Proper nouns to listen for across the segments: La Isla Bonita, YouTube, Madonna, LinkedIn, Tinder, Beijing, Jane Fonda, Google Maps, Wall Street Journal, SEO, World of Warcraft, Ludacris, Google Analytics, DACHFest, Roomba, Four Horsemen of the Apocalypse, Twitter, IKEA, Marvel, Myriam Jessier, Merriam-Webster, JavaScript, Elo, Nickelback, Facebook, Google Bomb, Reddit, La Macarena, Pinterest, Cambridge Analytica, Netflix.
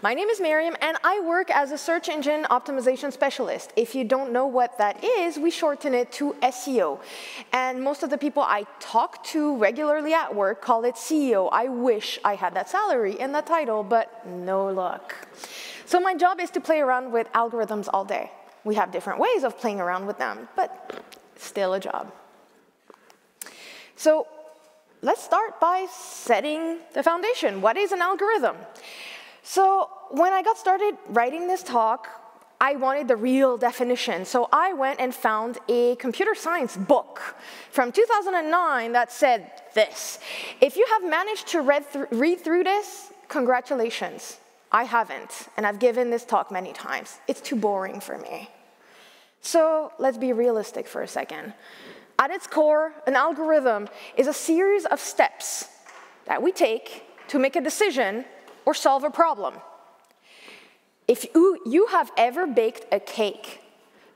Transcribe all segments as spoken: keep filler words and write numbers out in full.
My name is Merriam, and I work as a search engine optimization specialist. If you don't know what that is, we shorten it to S E O. And most of the people I talk to regularly at work call it C E O. I wish I had that salary and that title, but no luck. So my job is to play around with algorithms all day. We have different ways of playing around with them, but still a job. So let's start by setting the foundation. What is an algorithm? So when I got started writing this talk, I wanted the real definition. So I went and found a computer science book from two thousand nine that said this. If you have managed to read, th- read through this, congratulations. I haven't, and I've given this talk many times. It's too boring for me. So let's be realistic for a second. At its core, an algorithm is a series of steps that we take to make a decision or solve a problem. If you, you have ever baked a cake,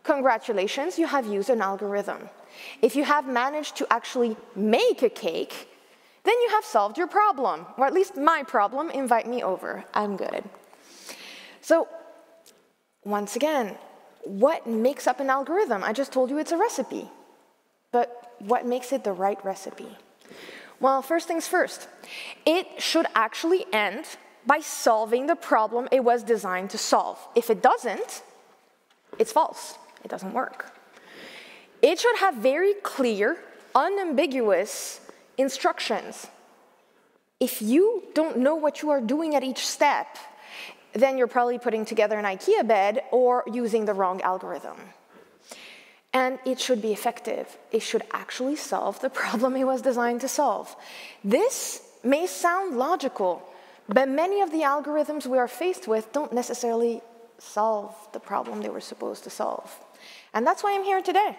congratulations, you have used an algorithm. If you have managed to actually make a cake, then you have solved your problem, or at least my problem. Invite me over, I'm good. So once again, what makes up an algorithm? I just told you it's a recipe, but what makes it the right recipe? Well, first things first, it should actually end by solving the problem it was designed to solve. If it doesn't, it's false, it doesn't work. It should have very clear, unambiguous instructions. If you don't know what you are doing at each step, then you're probably putting together an IKEA bed or using the wrong algorithm. And it should be effective. It should actually solve the problem it was designed to solve. This may sound logical, but many of the algorithms we are faced with don't necessarily solve the problem they were supposed to solve. And that's why I'm here today.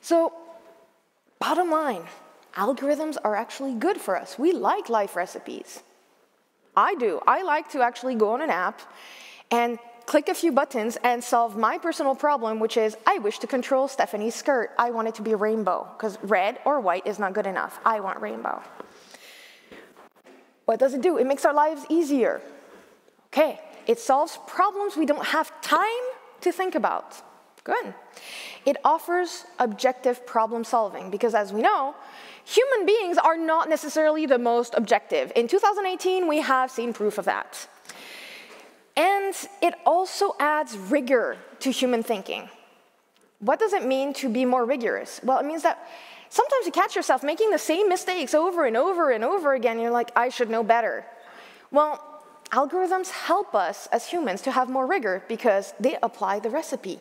So, bottom line, algorithms are actually good for us. We like life recipes. I do. I like to actually go on an app and click a few buttons and solve my personal problem, which is I wish to control Stephanie's skirt. I want it to be rainbow, because red or white is not good enough. I want rainbow. What does it do? It makes our lives easier. Okay, it solves problems we don't have time to think about. Good. It offers objective problem solving because, as we know, human beings are not necessarily the most objective. In two thousand eighteen, we have seen proof of that. And it also adds rigor to human thinking. What does it mean to be more rigorous? Well, it means that sometimes you catch yourself making the same mistakes over and over and over again. You're like, I should know better. Well, algorithms help us as humans to have more rigor because they apply the recipe.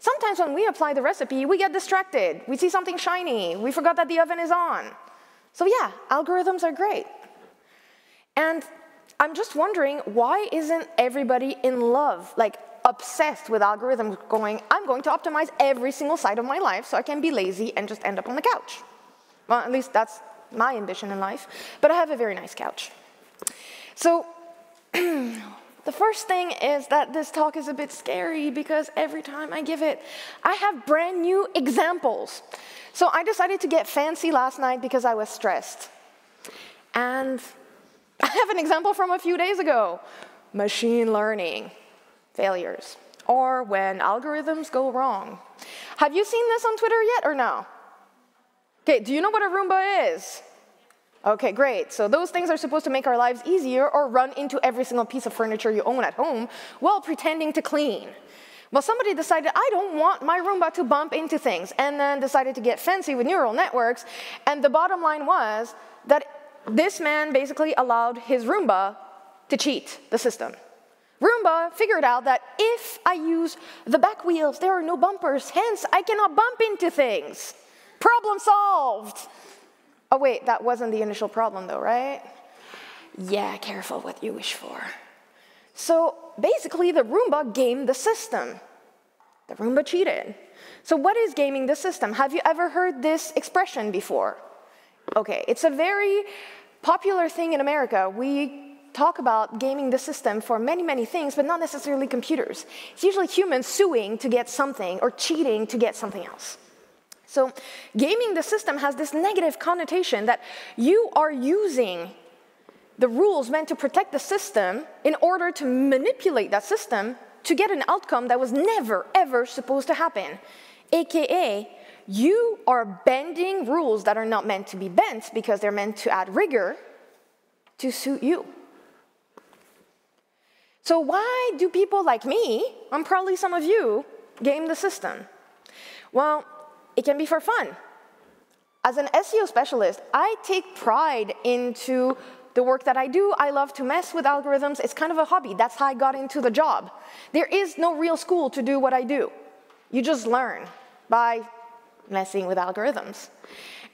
Sometimes when we apply the recipe, we get distracted. We see something shiny. We forgot that the oven is on. So yeah, algorithms are great. And I'm just wondering, why isn't everybody in love, like obsessed with algorithms going, I'm going to optimize every single side of my life so I can be lazy and just end up on the couch? Well, at least that's my ambition in life, but I have a very nice couch. So, the first thing is that this talk is a bit scary because every time I give it, I have brand new examples. So I decided to get fancy last night because I was stressed. And I have an example from a few days ago. Machine learning failures, or when algorithms go wrong. Have you seen this on Twitter yet or no? Okay, do you know what a Roomba is? Okay, great. So those things are supposed to make our lives easier or run into every single piece of furniture you own at home while pretending to clean. Well, somebody decided, I don't want my Roomba to bump into things, and then decided to get fancy with neural networks. And the bottom line was that this man basically allowed his Roomba to cheat the system. Roomba figured out that if I use the back wheels, there are no bumpers, hence I cannot bump into things. Problem solved. Oh wait, that wasn't the initial problem though, right? Yeah, careful what you wish for. So basically the Roomba gamed the system. The Roomba cheated. So what is gaming the system? Have you ever heard this expression before? Okay, it's a very popular thing in America. We talk about gaming the system for many, many things, but not necessarily computers. It's usually humans suing to get something or cheating to get something else. So gaming the system has this negative connotation that you are using the rules meant to protect the system in order to manipulate that system to get an outcome that was never, ever supposed to happen. A K A, you are bending rules that are not meant to be bent because they're meant to add rigor to suit you. So why do people like me, and probably some of you, game the system? Well, it can be for fun. As an S E O specialist, I take pride into the work that I do. I love to mess with algorithms. It's kind of a hobby. That's how I got into the job. There is no real school to do what I do. You just learn by messing with algorithms.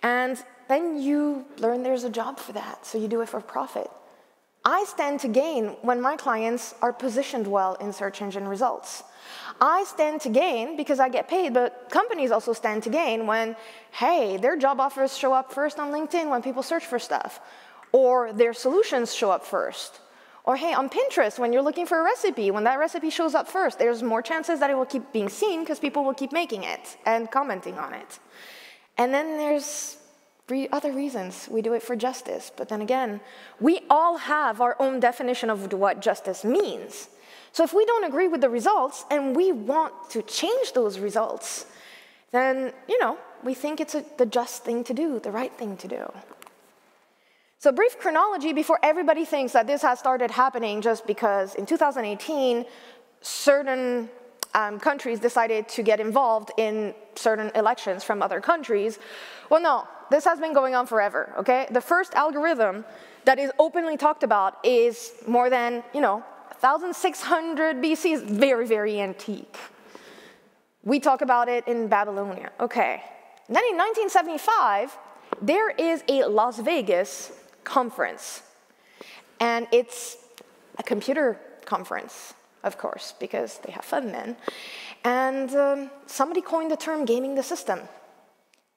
And then you learn there's a job for that, so you do it for profit. I stand to gain when my clients are positioned well in search engine results. I stand to gain because I get paid, but companies also stand to gain when, hey, their job offers show up first on LinkedIn when people search for stuff, or their solutions show up first. Or hey, on Pinterest, when you're looking for a recipe, when that recipe shows up first, there's more chances that it will keep being seen because people will keep making it and commenting on it. And then there's other reasons. We do it for justice. But then again, we all have our own definition of what justice means. So if we don't agree with the results and we want to change those results, then, you know, we think it's a, the just thing to do, the right thing to do. So brief chronology before everybody thinks that this has started happening just because in two thousand eighteen, certain um, countries decided to get involved in certain elections from other countries. Well, no, this has been going on forever, okay? The first algorithm that is openly talked about is more than, you know, one thousand six hundred B C, is very, very antique. We talk about it in Babylonia, okay. And then in nineteen seventy-five, there is a Las Vegas conference, and it's a computer conference, of course, because they have fun then, and um, somebody coined the term gaming the system.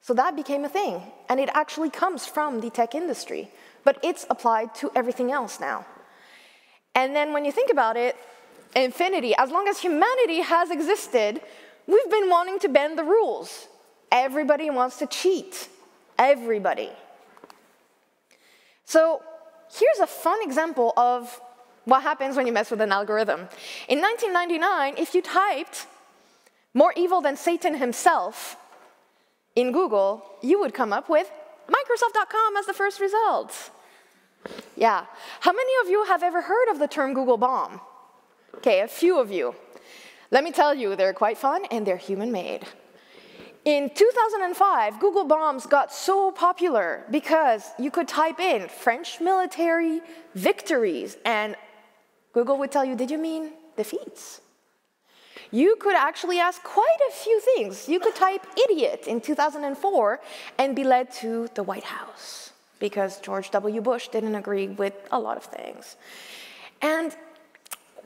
So that became a thing, and it actually comes from the tech industry, but it's applied to everything else now. And then when you think about it, infinity, as long as humanity has existed, we've been wanting to bend the rules. Everybody wants to cheat, everybody. So here's a fun example of what happens when you mess with an algorithm. In nineteen ninety-nine, if you typed more evil than Satan himself in Google, you would come up with Microsoft dot com as the first result. Yeah. How many of you have ever heard of the term Google Bomb? Okay, a few of you. Let me tell you, they're quite fun and they're human-made. In two thousand five, Google Bombs got so popular because you could type in French military victories and Google would tell you, did you mean defeats? You could actually ask quite a few things. You could type idiot in two thousand four and be led to the White House because George W. Bush didn't agree with a lot of things. And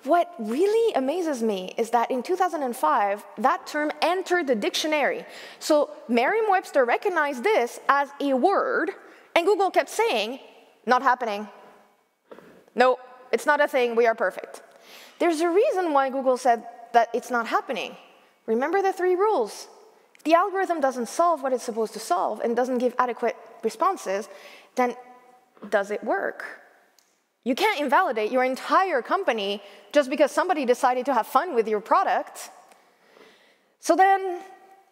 what really amazes me is that in two thousand five, that term entered the dictionary. So Merriam-Webster recognized this as a word, and Google kept saying, not happening. No, it's not a thing, we are perfect. There's a reason why Google said that it's not happening. Remember the three rules. If the algorithm doesn't solve what it's supposed to solve and doesn't give adequate responses, then does it work? You can't invalidate your entire company just because somebody decided to have fun with your product. So then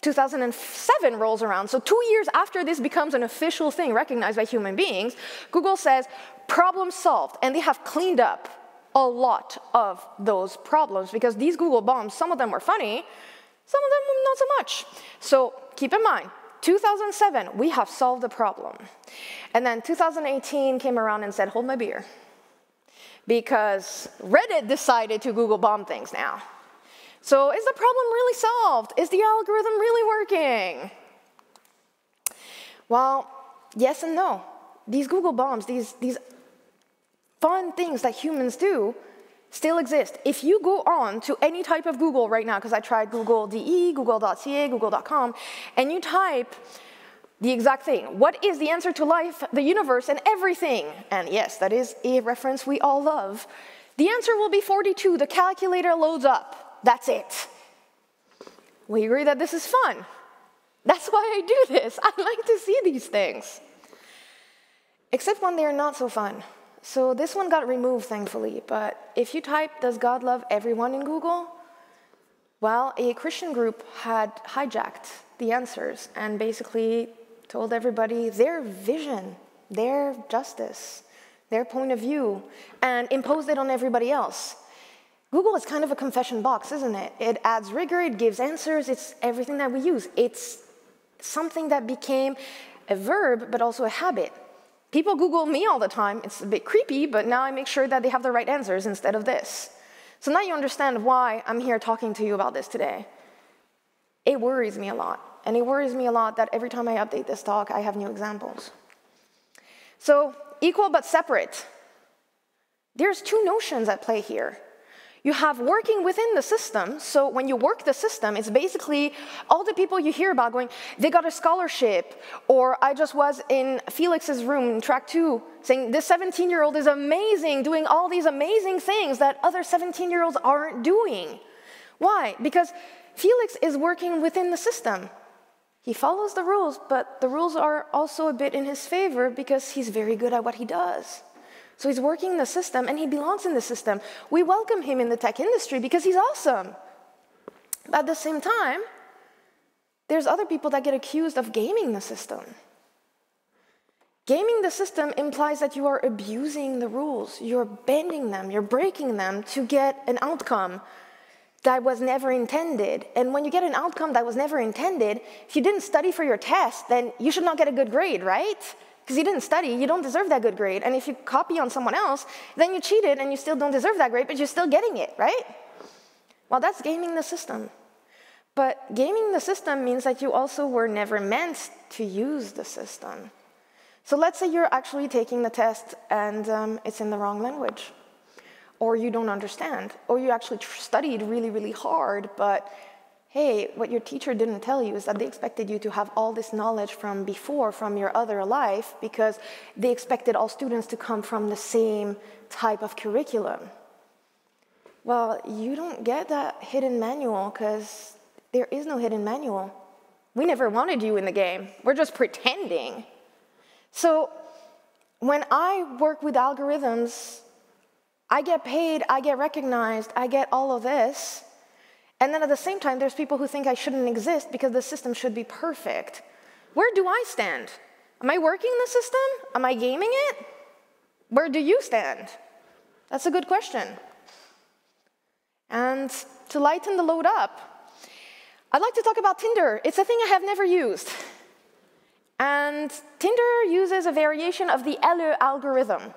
two thousand seven rolls around. So two years after this becomes an official thing recognized by human beings, Google says, problem solved. And they have cleaned up a lot of those problems because these Google bombs, some of them were funny, some of them not so much. So keep in mind, two thousand seven, we have solved the problem. And then two thousand eighteen came around and said, hold my beer. Because Reddit decided to Google bomb things now. So is the problem really solved? Is the algorithm really working? Well, yes and no. These Google bombs, these, these fun things that humans do still exist. If you go on to any type of Google right now, because I tried Google dot D E, Google dot C A, Google dot com, and you type the exact thing. What is the answer to life, the universe, and everything? And yes, that is a reference we all love. The answer will be forty-two. The calculator loads up. That's it. We agree that this is fun. That's why I do this. I like to see these things. Except when they are not so fun. So this one got removed, thankfully. But if you type, does God love everyone in Google? Well, a Christian group had hijacked the answers and basically told everybody their vision, their justice, their point of view, and imposed it on everybody else. Google is kind of a confession box, isn't it? It adds rigor, it gives answers, it's everything that we use. It's something that became a verb, but also a habit. People Google me all the time. It's a bit creepy, but now I make sure that they have the right answers instead of this. So now you understand why I'm here talking to you about this today. It worries me a lot, and it worries me a lot that every time I update this talk, I have new examples. So equal but separate. There's two notions at play here. You have working within the system, so when you work the system, it's basically all the people you hear about going, they got a scholarship, or I just was in Felix's room in track two, saying this seventeen-year-old is amazing, doing all these amazing things that other seventeen-year-olds aren't doing. Why? Because Felix is working within the system. He follows the rules, but the rules are also a bit in his favor because he's very good at what he does. So he's working in the system, and he belongs in the system. We welcome him in the tech industry because he's awesome. But at the same time, there's other people that get accused of gaming the system. Gaming the system implies that you are abusing the rules. You're bending them. You're breaking them to get an outcome that was never intended. And when you get an outcome that was never intended, if you didn't study for your test, then you should not get a good grade, right? Because you didn't study, you don't deserve that good grade. And if you copy on someone else, then you cheated and you still don't deserve that grade, but you're still getting it, right? Well, that's gaming the system. But gaming the system means that you also were never meant to use the system. So let's say you're actually taking the test and um, it's in the wrong language, or you don't understand, or you actually studied really, really hard, but hey, what your teacher didn't tell you is that they expected you to have all this knowledge from before, from your other life, because they expected all students to come from the same type of curriculum. Well, you don't get that hidden manual because there is no hidden manual. We never wanted you in the game. We're just pretending. So when I work with algorithms, I get paid, I get recognized, I get all of this. And then at the same time, there's people who think I shouldn't exist because the system should be perfect. Where do I stand? Am I working the system? Am I gaming it? Where do you stand? That's a good question. And to lighten the load up, I'd like to talk about Tinder. It's a thing I have never used. And Tinder uses a variation of the Elo algorithm.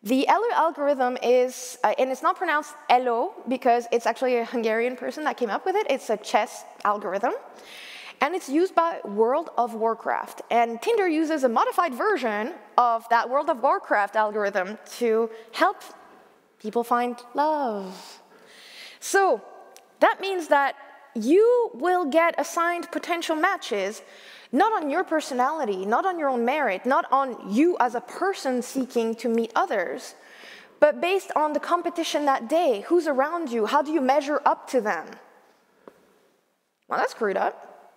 The Elo algorithm is, uh, and it's not pronounced Elo because it's actually a Hungarian person that came up with it. It's a chess algorithm. And it's used by World of Warcraft. And Tinder uses a modified version of that World of Warcraft algorithm to help people find love. So that means that you will get assigned potential matches not on your personality, not on your own merit, not on you as a person seeking to meet others, but based on the competition that day, who's around you, how do you measure up to them? Well, that's screwed up.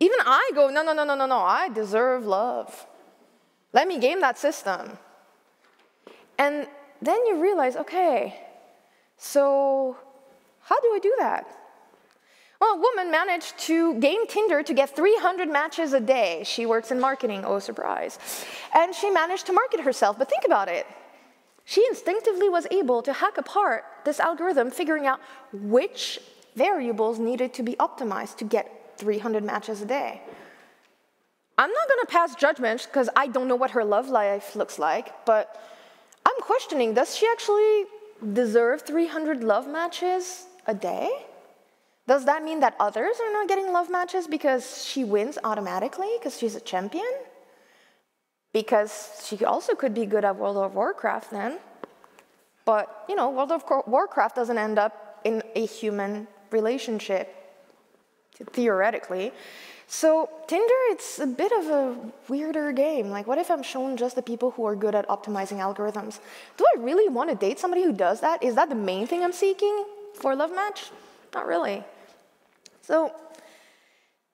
Even I go, no, no, no, no, no, no, I deserve love. Let me game that system. And then you realize, okay, so how do I do that? Well, a woman managed to game Tinder to get three hundred matches a day. She works in marketing, oh surprise. And she managed to market herself, but think about it. She instinctively was able to hack apart this algorithm, figuring out which variables needed to be optimized to get three hundred matches a day. I'm not gonna pass judgment because I don't know what her love life looks like, but I'm questioning, does she actually deserve three hundred love matches a day? Does that mean that others are not getting love matches because she wins automatically, because she's a champion? Because she also could be good at World of Warcraft then. But, you know, World of Warcraft doesn't end up in a human relationship, theoretically. So Tinder, it's a bit of a weirder game. Like, what if I'm shown just the people who are good at optimizing algorithms? Do I really want to date somebody who does that? Is that the main thing I'm seeking for a love match? Not really. So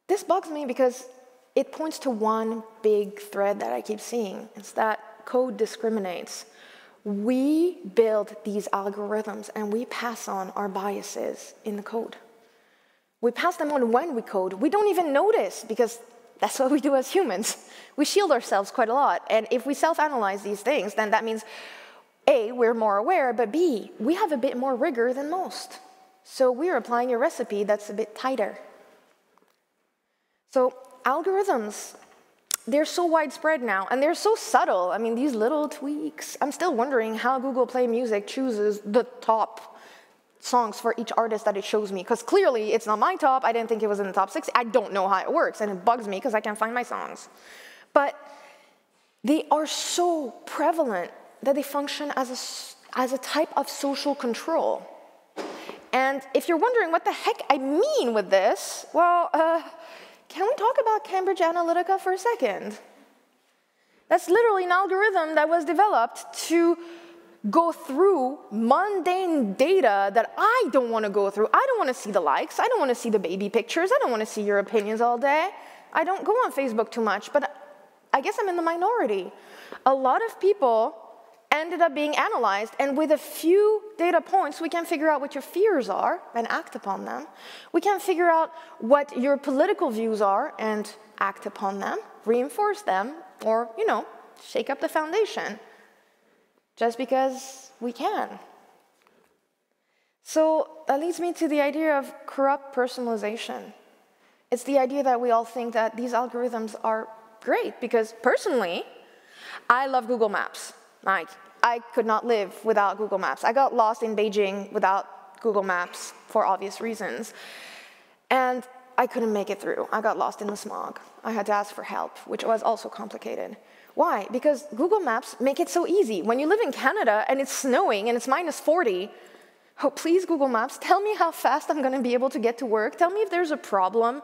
this bugs me because it points to one big thread that I keep seeing. It's that code discriminates. We build these algorithms and we pass on our biases in the code. We pass them on when we code. We don't even notice because that's what we do as humans. We shield ourselves quite a lot. And if we self-analyze these things, then that means A, we're more aware, but B, we have a bit more rigor than most. So we're applying a recipe that's a bit tighter. So algorithms, they're so widespread now, and they're so subtle. I mean, these little tweaks. I'm still wondering how Google Play Music chooses the top songs for each artist that it shows me, because clearly it's not my top. I didn't think it was in the top six. I don't know how it works, and it bugs me because I can't find my songs. But they are so prevalent that they function as a, as a type of social control. And if you're wondering what the heck I mean with this, well, uh, can we talk about Cambridge Analytica for a second? That's literally an algorithm that was developed to go through mundane data that I don't want to go through. I don't want to see the likes. I don't want to see the baby pictures. I don't want to see your opinions all day. I don't go on Facebook too much, but I guess I'm in the minority. A lot of people ended up being analyzed, and with a few data points, we can figure out what your fears are and act upon them. We can figure out what your political views are and act upon them, reinforce them, or, you know, shake up the foundation, just because we can. So that leads me to the idea of corrupt personalization. It's the idea that we all think that these algorithms are great, because personally, I love Google Maps. Like, I could not live without Google Maps. I got lost in Beijing without Google Maps for obvious reasons. And I couldn't make it through. I got lost in the smog. I had to ask for help, which was also complicated. Why? Because Google Maps make it so easy. When you live in Canada and it's snowing and it's minus forty, oh, please, Google Maps, tell me how fast I'm going to be able to get to work. Tell me if there's a problem.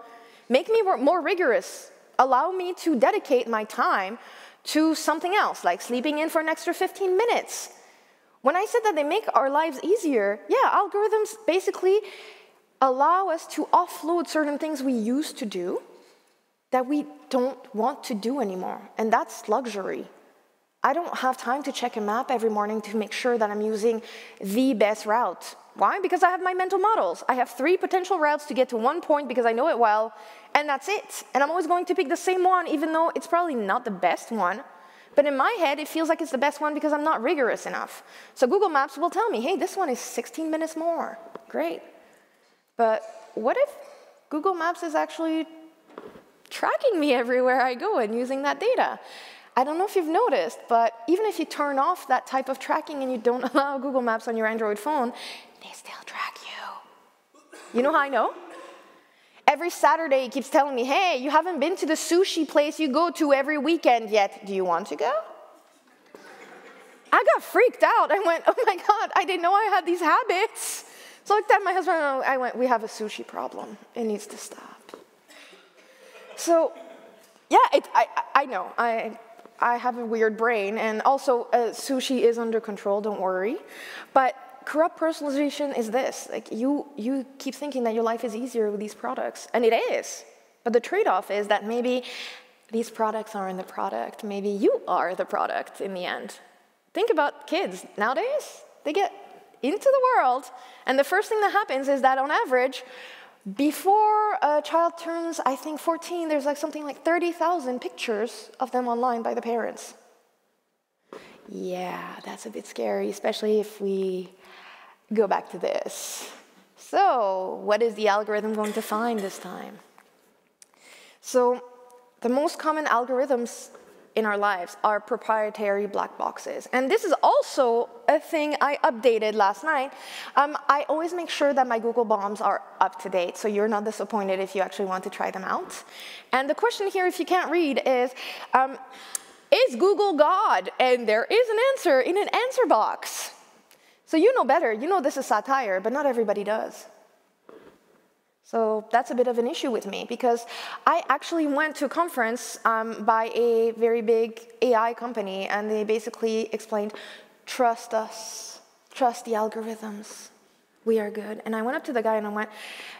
Make me more rigorous. Allow me to dedicate my time to something else, like sleeping in for an extra fifteen minutes. When I said that they make our lives easier, yeah, algorithms basically allow us to offload certain things we used to do that we don't want to do anymore, and that's luxury. I don't have time to check a map every morning to make sure that I'm using the best route. Why? Because I have my mental models. I have three potential routes to get to one point because I know it well, and that's it. And I'm always going to pick the same one, even though it's probably not the best one. But in my head, it feels like it's the best one because I'm not rigorous enough. So Google Maps will tell me, hey, this one is sixteen minutes more. Great. But what if Google Maps is actually tracking me everywhere I go and using that data? I don't know if you've noticed, but even if you turn off that type of tracking and you don't allow Google Maps on your Android phone, they still track you. You know how I know? Every Saturday it keeps telling me, hey, you haven't been to the sushi place you go to every weekend yet. Do you want to go? I got freaked out. I went, oh my God, I didn't know I had these habits. So I looked at my husband and I went, we have a sushi problem. It needs to stop. So, yeah, it, I, I know, I, I have a weird brain, and also uh, sushi is under control, don't worry. But corrupt personalization is this, like you, you keep thinking that your life is easier with these products, and it is. But the trade-off is that maybe these products aren't the product, maybe you are the product in the end. Think about kids, nowadays, they get into the world, and the first thing that happens is that on average, before a child turns, I think, fourteen, there's like something like thirty thousand pictures of them online by the parents. Yeah, that's a bit scary, especially if we go back to this. So, what is the algorithm going to find this time? So, the most common algorithms in our lives are proprietary black boxes. And this is also a thing I updated last night. Um, I always make sure that my Google Bombs are up to date, so you're not disappointed if you actually want to try them out. And the question here, if you can't read, is, um, is Google God? And there is an answer in an answer box. So you know better, you know this is satire, but not everybody does. So that's a bit of an issue with me, because I actually went to a conference um, by a very big A I company, and they basically explained, trust us, trust the algorithms, we are good. And I went up to the guy and I went,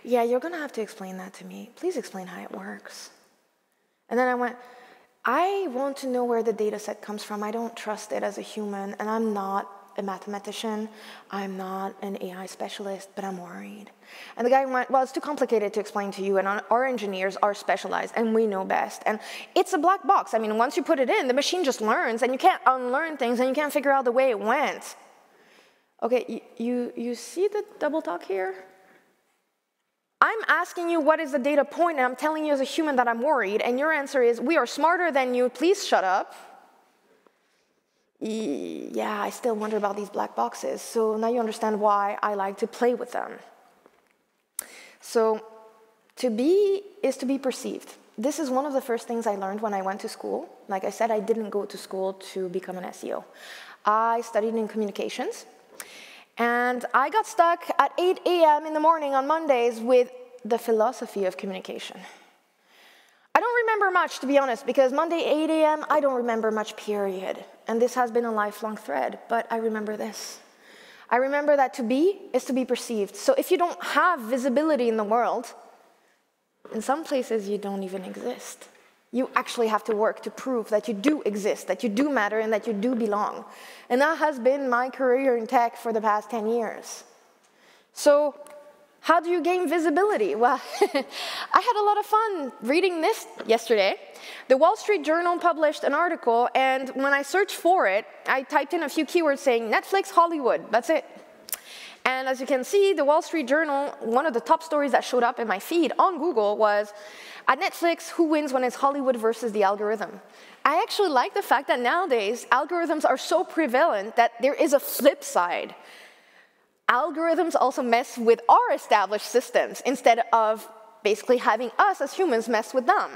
yeah, you're gonna have to explain that to me. Please explain how it works. And then I went, I want to know where the data set comes from. I don't trust it as a human, and I'm not a mathematician, I'm not an A I specialist, but I'm worried. And the guy went, well, it's too complicated to explain to you, and our engineers are specialized, and we know best. And it's a black box. I mean, once you put it in, the machine just learns, and you can't unlearn things, and you can't figure out the way it went. Okay, you, you, you see the double talk here? I'm asking you what is the data point, and I'm telling you as a human that I'm worried, and your answer is, we are smarter than you, please shut up. Yeah, I still wonder about these black boxes. So now you understand why I like to play with them. So to be is to be perceived. This is one of the first things I learned when I went to school. Like I said, I didn't go to school to become an S E O. I studied in communications. And I got stuck at eight A M in the morning on Mondays with the philosophy of communication. I don't remember much, to be honest, because Monday eight A M, I don't remember much, period. And this has been a lifelong thread, but I remember this. I remember that to be is to be perceived. So if you don't have visibility in the world, in some places you don't even exist. You actually have to work to prove that you do exist, that you do matter, and that you do belong. And that has been my career in tech for the past ten years. So how do you gain visibility? Well, I had a lot of fun reading this yesterday. The Wall Street Journal published an article, and when I searched for it, I typed in a few keywords saying Netflix, Hollywood, that's it. And as you can see, the Wall Street Journal, one of the top stories that showed up in my feed on Google was, at Netflix, who wins when it's Hollywood versus the algorithm? I actually like the fact that nowadays, algorithms are so prevalent that there is a flip side. Algorithms also mess with our established systems instead of basically having us as humans mess with them.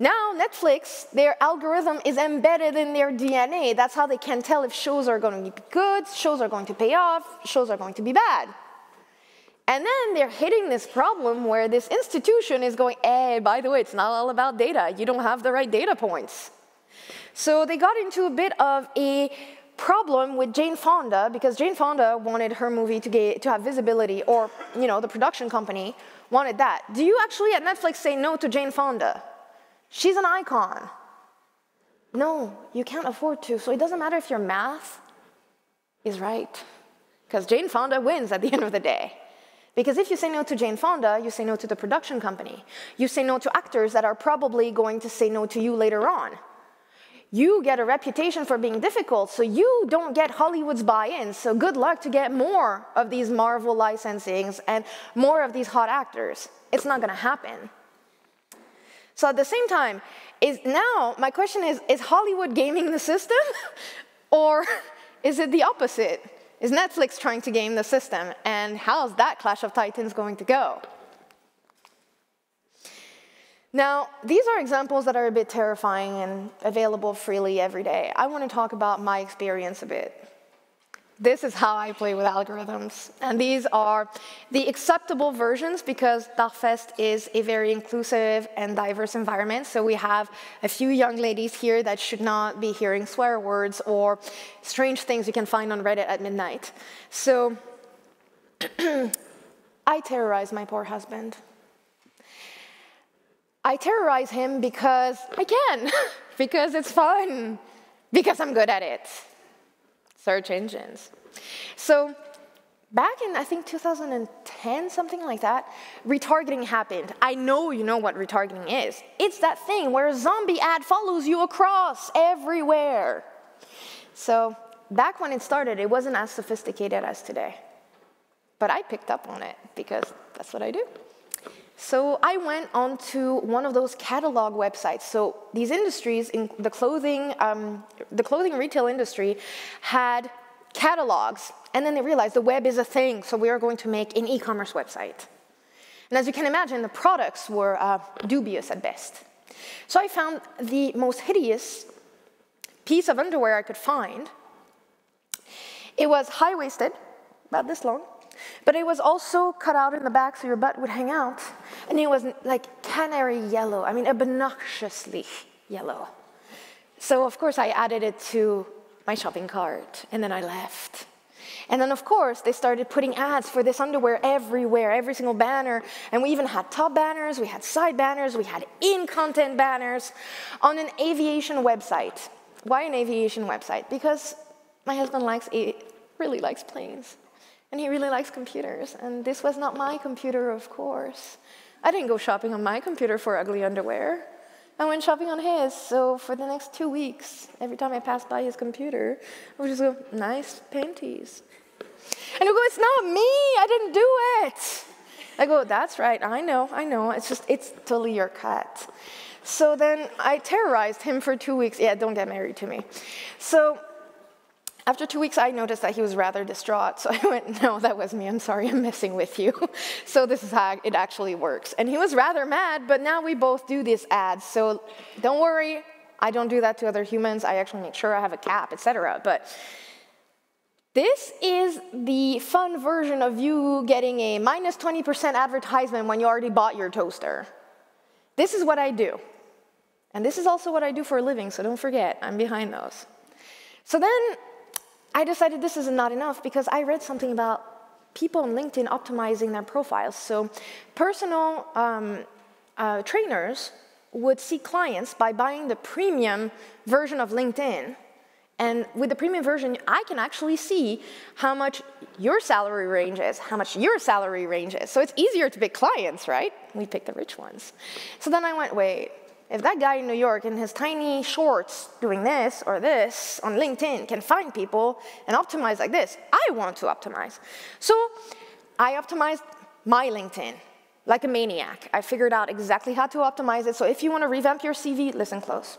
Now Netflix, their algorithm is embedded in their D N A. That's how they can tell if shows are going to be good, shows are going to pay off, shows are going to be bad. And then they're hitting this problem where this institution is going, hey, by the way, it's not all about data. You don't have the right data points. So they got into a bit of a problem with Jane Fonda, because Jane Fonda wanted her movie to get, to have visibility, or you know, the production company wanted that. Do you actually at Netflix say no to Jane Fonda? She's an icon. No, you can't afford to, so it doesn't matter if your math is right, because Jane Fonda wins at the end of the day. Because if you say no to Jane Fonda, you say no to the production company. You say no to actors that are probably going to say no to you later on. You get a reputation for being difficult, so you don't get Hollywood's buy-in, so good luck to get more of these Marvel licensings and more of these hot actors. It's not gonna happen. So at the same time, is now my question is, is Hollywood gaming the system? Or is it the opposite? Is Netflix trying to game the system? And how's that clash of titans going to go? Now, these are examples that are a bit terrifying and available freely every day. I want to talk about my experience a bit. This is how I play with algorithms. And these are the acceptable versions, because DACHFest is a very inclusive and diverse environment. So we have a few young ladies here that should not be hearing swear words or strange things you can find on Reddit at midnight. So I terrorize my poor husband. I terrorize him because I can, because it's fun, because I'm good at it. Search engines. So back in, I think, two thousand ten, something like that, retargeting happened. I know you know what retargeting is. It's that thing where a zombie ad follows you across everywhere. So back when it started, it wasn't as sophisticated as today. But I picked up on it because that's what I do. So I went onto one of those catalog websites. So these industries, in the clothing, um, the clothing retail industry had catalogs, and then they realized the web is a thing, so we are going to make an e-commerce website. And as you can imagine, the products were uh, dubious at best. So I found the most hideous piece of underwear I could find. It was high-waisted, about this long. But it was also cut out in the back so your butt would hang out. And it was like canary yellow, I mean obnoxiously yellow. So of course I added it to my shopping cart and then I left. And then, of course, they started putting ads for this underwear everywhere, every single banner. And we even had top banners, we had side banners, we had in-content banners on an aviation website. Why an aviation website? Because my husband likes really likes planes, and he really likes computers. And this was not my computer, of course. I didn't go shopping on my computer for ugly underwear. I went shopping on his, so for the next two weeks, every time I passed by his computer, I would just go, nice panties. And he'll go, it's not me, I didn't do it. I go, that's right, I know, I know, it's just, it's totally your cut. So then I terrorized him for two weeks. Yeah, don't get married to me. So after two weeks, I noticed that he was rather distraught, so I went, no, that was me, I'm sorry, I'm messing with you. So this is how it actually works. And he was rather mad, but now we both do these ads, so don't worry, I don't do that to other humans, I actually make sure I have a cap, et cetera. But this is the fun version of you getting a minus twenty percent advertisement when you already bought your toaster. This is what I do. And this is also what I do for a living, so don't forget, I'm behind those. So then, I decided this is not enough because I read something about people on LinkedIn optimizing their profiles. So personal um, uh, trainers would see clients by buying the premium version of LinkedIn. And with the premium version, I can actually see how much your salary range is, how much your salary range is. So it's easier to pick clients, right? We pick the rich ones. So then I went, wait. If that guy in New York in his tiny shorts doing this or this on LinkedIn can find people and optimize like this, I want to optimize. So I optimized my LinkedIn like a maniac. I figured out exactly how to optimize it. So if you want to revamp your C V, listen close.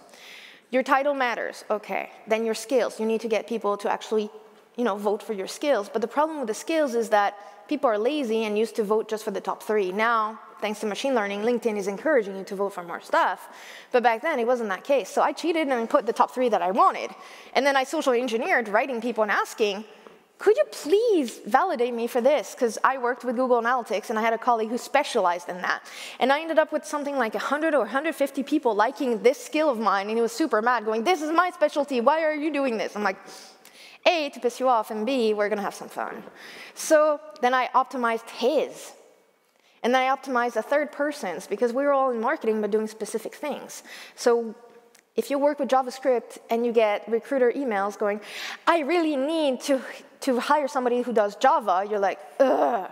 Your title matters, okay. Then your skills. You need to get people to actually, you know, vote for your skills. But the problem with the skills is that people are lazy and used to vote just for the top three. Now, thanks to machine learning, LinkedIn is encouraging you to vote for more stuff. But back then, it wasn't that case. So I cheated and put the top three that I wanted. And then I social engineered, writing people and asking, could you please validate me for this? Because I worked with Google Analytics, and I had a colleague who specialized in that. And I ended up with something like a hundred or a hundred fifty people liking this skill of mine, and he was super mad, going, this is my specialty, why are you doing this? I'm like, A, to piss you off, and B, we're gonna have some fun. So then I optimized his. And then I optimized a third person's because we were all in marketing but doing specific things. So if you work with JavaScript and you get recruiter emails going, I really need to, to hire somebody who does Java, you're like, ugh.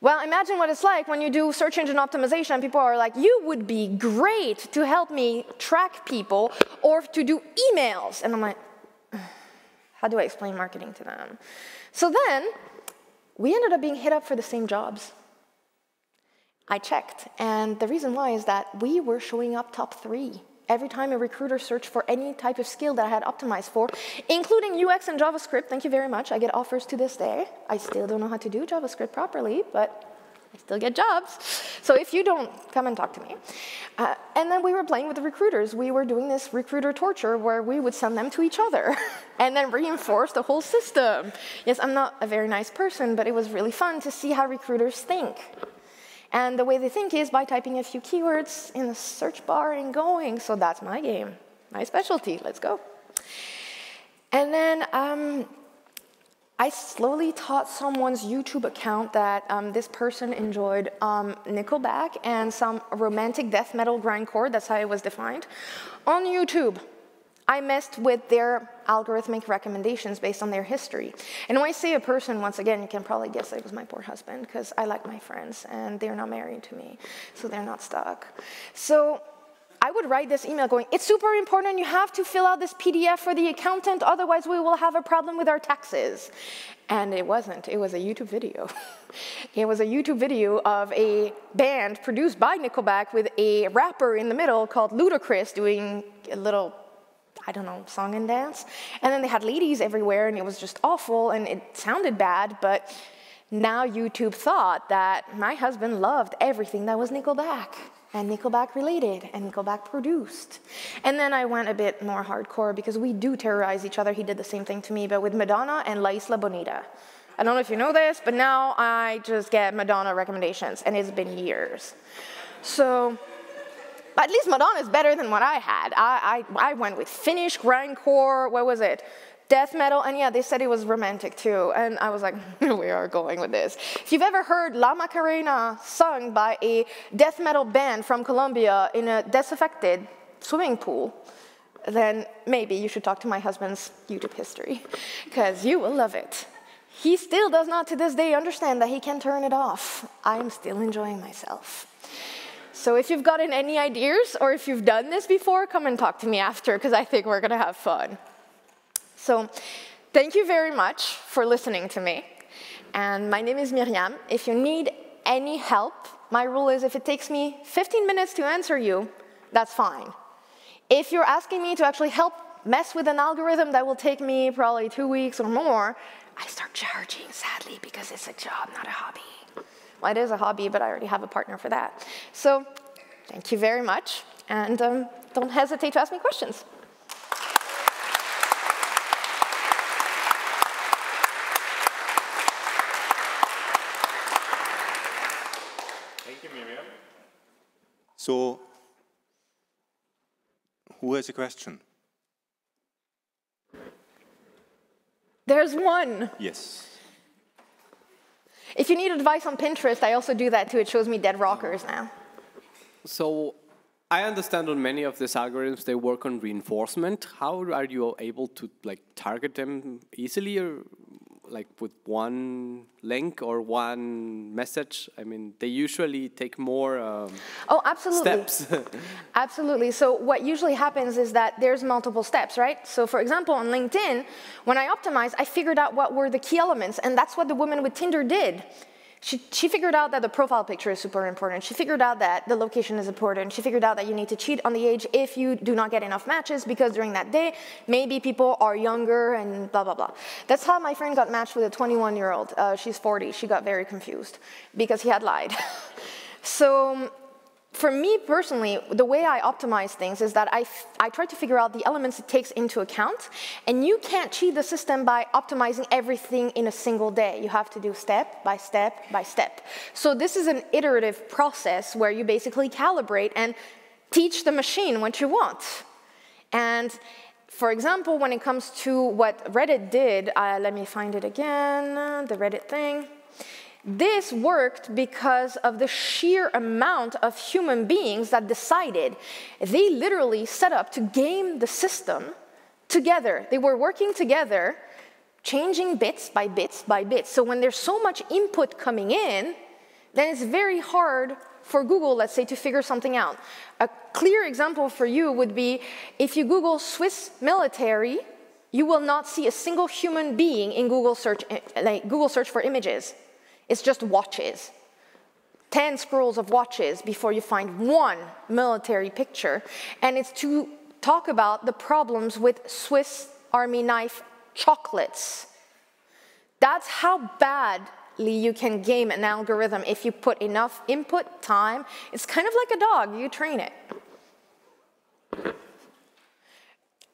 Well, imagine what it's like when you do search engine optimization and people are like, you would be great to help me track people or to do emails. And I'm like, how do I explain marketing to them? So then we ended up being hit up for the same jobs. I checked, and the reason why is that we were showing up top three every time a recruiter searched for any type of skill that I had optimized for, including U X and JavaScript. Thank you very much. I get offers to this day. I still don't know how to do JavaScript properly, but I still get jobs. So if you don't, come and talk to me. Uh, and then we were playing with the recruiters. We were doing this recruiter torture where we would send them to each other and then reinforce the whole system. Yes, I'm not a very nice person, but it was really fun to see how recruiters think. And the way they think is by typing a few keywords in the search bar and going. So that's my game, my specialty, let's go. And then um, I slowly taught someone's YouTube account that um, this person enjoyed um, Nickelback and some romantic death metal grindcore, that's how it was defined, on YouTube. I messed with their algorithmic recommendations based on their history. And when I say a person, once again, you can probably guess that it was my poor husband because I like my friends and they're not married to me, so they're not stuck. So I would write this email going, it's super important, you have to fill out this P D F for the accountant, otherwise we will have a problem with our taxes. And it wasn't, it was a YouTube video. It was a YouTube video of a band produced by Nickelback with a rapper in the middle called Ludacris doing a little, I don't know, song and dance. And then they had ladies everywhere and it was just awful and it sounded bad, but now YouTube thought that my husband loved everything that was Nickelback and Nickelback related and Nickelback produced. And then I went a bit more hardcore because we do terrorize each other. He did the same thing to me, but with Madonna and La Isla Bonita. I don't know if you know this, but now I just get Madonna recommendations and it's been years. So, but at least Madonna is better than what I had. I, I, I went with Finnish grindcore, what was it? death metal, and yeah, they said it was romantic too, and I was like, we are going with this. If you've ever heard La Macarena sung by a death metal band from Colombia in a disaffected swimming pool, then maybe you should talk to my husband's YouTube history, because you will love it. He still does not to this day understand that he can turn it off. I am still enjoying myself. So if you've gotten any ideas, or if you've done this before, come and talk to me after, because I think we're going to have fun. So thank you very much for listening to me. And my name is Miriam. If you need any help, my rule is if it takes me fifteen minutes to answer you, that's fine. If you're asking me to actually help mess with an algorithm that will take me probably two weeks or more, I start charging, sadly, because it's a job, not a hobby. Well, it is a hobby, but I already have a partner for that. So thank you very much, and um, don't hesitate to ask me questions. Thank you, Miriam. So who has a question? There's one. Yes. If you need advice on Pinterest, I also do that too. It shows me dead rockers now. So I understand on many of these algorithms, they work on reinforcement. How are you able to like target them easily, or like with one link or one message? I mean, they usually take more um, oh, absolutely. steps. Absolutely. So what usually happens is that there's multiple steps, right? So for example, on LinkedIn, when I optimized, I figured out what were the key elements, and that's what the woman with Tinder did. She, she figured out that the profile picture is super important. She figured out that the location is important. She figured out that you need to cheat on the age if you do not get enough matches, because during that day, maybe people are younger and blah, blah, blah. That's how my friend got matched with a twenty-one-year-old. Uh, she's forty. She got very confused because he had lied. So for me personally, the way I optimize things is that I, I try to figure out the elements it takes into account. And you can't cheat the system by optimizing everything in a single day. You have to do step by step by step. So this is an iterative process where you basically calibrate and teach the machine what you want. And for example, when it comes to what Reddit did, uh, let me find it again, the Reddit thing. This worked because of the sheer amount of human beings that decided. They literally set up to game the system together. They were working together, changing bits by bits by bits. So when there's so much input coming in, then it's very hard for Google, let's say, to figure something out. A clear example for you would be if you Google Swiss military, you will not see a single human being in Google search, like Google search for images. It's just watches. ten scrolls of watches before you find one military picture. And it's to talk about the problems with Swiss Army knife chocolates. That's how badly you can game an algorithm if you put enough input, time. It's kind of like a dog. You train it.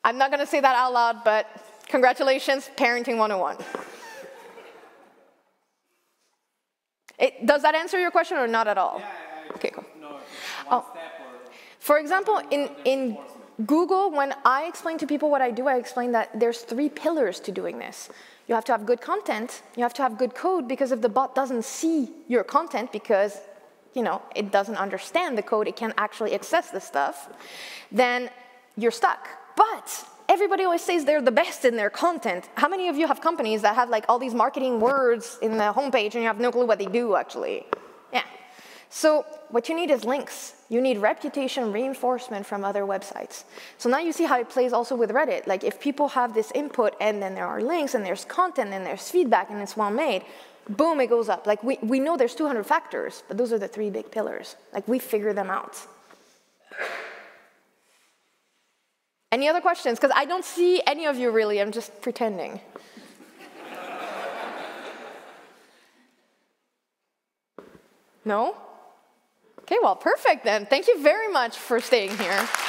I'm not going to say that out loud, but congratulations, Parenting one oh one. It, does that answer your question or not at all? Yeah, I, okay, cool. No, one oh. step or For example, in, in Google, when I explain to people what I do, I explain that there's three pillars to doing this. You have to have good content, you have to have good code, because if the bot doesn't see your content because, you know, it doesn't understand the code, it can't actually access the stuff, then you're stuck. But everybody always says they're the best in their content. How many of you have companies that have like all these marketing words in the homepage and you have no clue what they do actually? Yeah. So what you need is links. You need reputation reinforcement from other websites. So now you see how it plays also with Reddit. Like if people have this input and then there are links and there's content and there's feedback and it's well made, boom, it goes up. Like we, we know there's two hundred factors, but those are the three big pillars. Like we figure them out. Any other questions? Because I don't see any of you really. I'm just pretending. No? Okay, well, perfect then. Thank you very much for staying here.